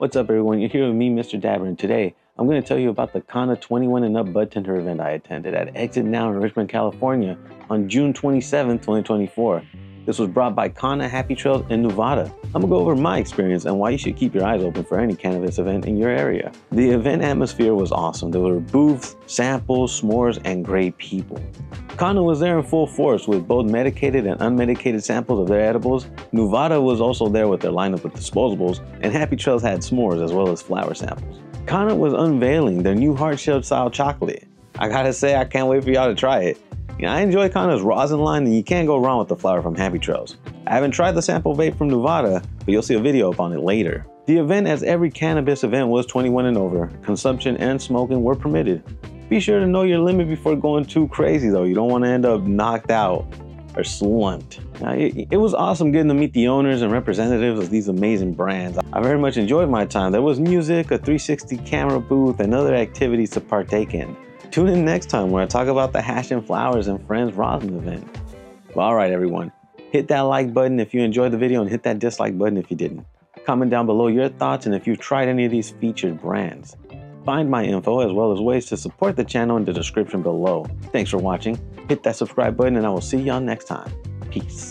What's up everyone, you're here with me, Mr. Dabber, and today I'm going to tell you about the Kanha 21 and Up Budtender event I attended at Exit Now in Richmond, California on June 27, 2024. This was brought by Kanha, Happy Trails, and Nuvata. I'm going to go over my experience and why you should keep your eyes open for any cannabis event in your area. The event atmosphere was awesome. There were booths, samples, s'mores, and great people. Kanha was there in full force with both medicated and unmedicated samples of their edibles. Nuvata was also there with their lineup of disposables, and Happy Trails had s'mores as well as flower samples. Kanha was unveiling their new hard-shelled style chocolate. I gotta say, I can't wait for y'all to try it. You know, I enjoy Kanha's rosin line, and you can't go wrong with the flower from Happy Trails. I haven't tried the sample vape from Nuvata, but you'll see a video up on it later. The event, as every cannabis event, was 21 and over. Consumption and smoking were permitted. Be sure to know your limit before going too crazy though. You don't want to end up knocked out or slumped. Now, it was awesome getting to meet the owners and representatives of these amazing brands. I very much enjoyed my time. There was music, a 360 camera booth, and other activities to partake in. Tune in next time when I talk about the Hashin Flowers and Friends Rosin event. Well, all right everyone, hit that like button if you enjoyed the video and hit that dislike button if you didn't. Comment down below your thoughts and if you've tried any of these featured brands. Find my info as well as ways to support the channel in the description below. Thanks for watching. Hit that subscribe button and I will see y'all next time. Peace.